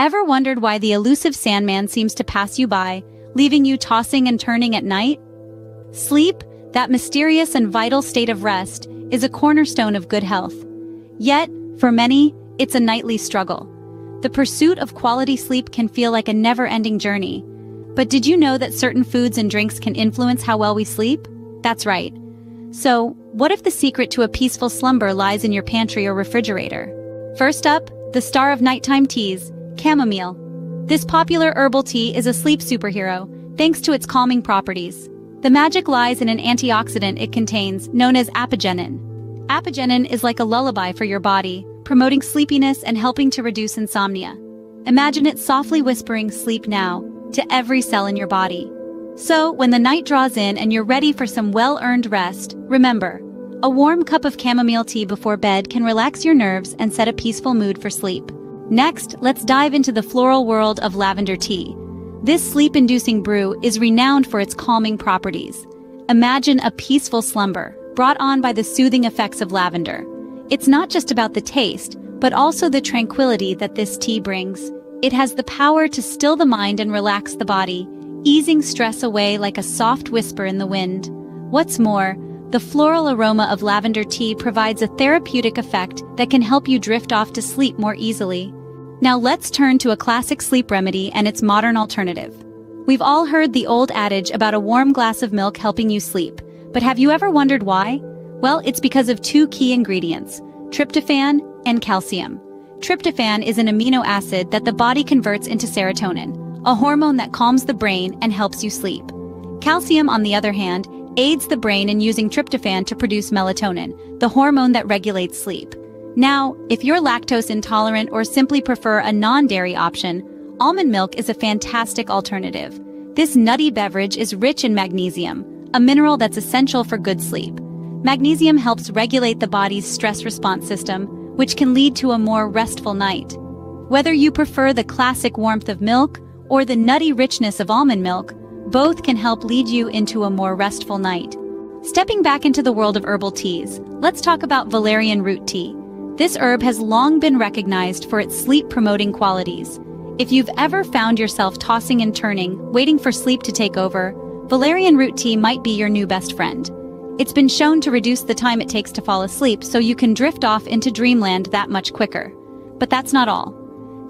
Ever wondered why the elusive Sandman seems to pass you by, leaving you tossing and turning at night? Sleep, that mysterious and vital state of rest, is a cornerstone of good health. Yet, for many, it's a nightly struggle. The pursuit of quality sleep can feel like a never-ending journey. But did you know that certain foods and drinks can influence how well we sleep? That's right. So, what if the secret to a peaceful slumber lies in your pantry or refrigerator? First up, the star of nighttime teas, chamomile. This popular herbal tea is a sleep superhero, thanks to its calming properties. The magic lies in an antioxidant it contains, known as apigenin. Apigenin is like a lullaby for your body, promoting sleepiness and helping to reduce insomnia. Imagine it softly whispering "sleep now" to every cell in your body. So, when the night draws in and you're ready for some well-earned rest, remember, a warm cup of chamomile tea before bed can relax your nerves and set a peaceful mood for sleep. Next, let's dive into the floral world of lavender tea. This sleep-inducing brew is renowned for its calming properties. Imagine a peaceful slumber, brought on by the soothing effects of lavender. It's not just about the taste, but also the tranquility that this tea brings. It has the power to still the mind and relax the body, easing stress away like a soft whisper in the wind. What's more, the floral aroma of lavender tea provides a therapeutic effect that can help you drift off to sleep more easily. Now let's turn to a classic sleep remedy and its modern alternative. We've all heard the old adage about a warm glass of milk helping you sleep, but have you ever wondered why? Well, it's because of two key ingredients, tryptophan and calcium. Tryptophan is an amino acid that the body converts into serotonin, a hormone that calms the brain and helps you sleep. Calcium, on the other hand, aids the brain in using tryptophan to produce melatonin, the hormone that regulates sleep. Now, if you're lactose intolerant or simply prefer a non-dairy option, almond milk is a fantastic alternative. This nutty beverage is rich in magnesium, a mineral that's essential for good sleep. Magnesium helps regulate the body's stress response system, which can lead to a more restful night. Whether you prefer the classic warmth of milk or the nutty richness of almond milk, both can help lead you into a more restful night. Stepping back into the world of herbal teas, let's talk about valerian root tea. This herb has long been recognized for its sleep-promoting qualities. If you've ever found yourself tossing and turning, waiting for sleep to take over, valerian root tea might be your new best friend. It's been shown to reduce the time it takes to fall asleep so you can drift off into dreamland that much quicker. But that's not all.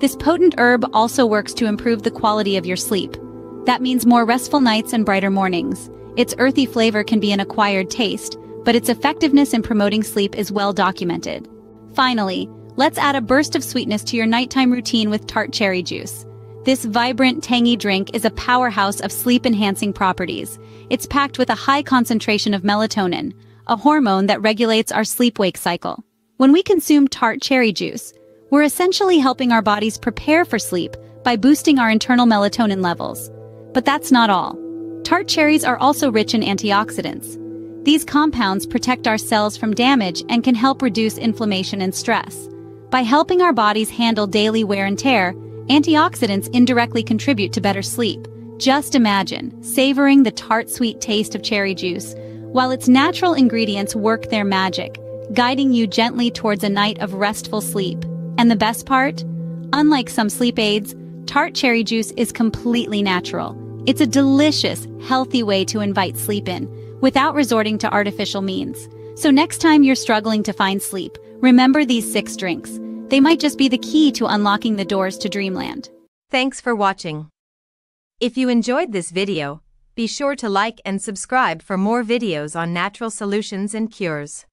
This potent herb also works to improve the quality of your sleep. That means more restful nights and brighter mornings. Its earthy flavor can be an acquired taste, but its effectiveness in promoting sleep is well documented. Finally, let's add a burst of sweetness to your nighttime routine with Tart Cherry Juice. This vibrant, tangy drink is a powerhouse of sleep-enhancing properties. It's packed with a high concentration of melatonin, a hormone that regulates our sleep-wake cycle. When we consume Tart Cherry Juice, we're essentially helping our bodies prepare for sleep by boosting our internal melatonin levels. But that's not all. Tart cherries are also rich in antioxidants. These compounds protect our cells from damage and can help reduce inflammation and stress. By helping our bodies handle daily wear and tear, antioxidants indirectly contribute to better sleep. Just imagine savoring the tart sweet taste of cherry juice, while its natural ingredients work their magic, guiding you gently towards a night of restful sleep. And the best part? Unlike some sleep aids, tart cherry juice is completely natural. It's a delicious, healthy way to invite sleep in, without resorting to artificial means. So next time you're struggling to find sleep, remember these 6 drinks. They might just be the key to unlocking the doors to dreamland. Thanks for watching. If you enjoyed this video, be sure to like and subscribe for more videos on natural solutions and cures.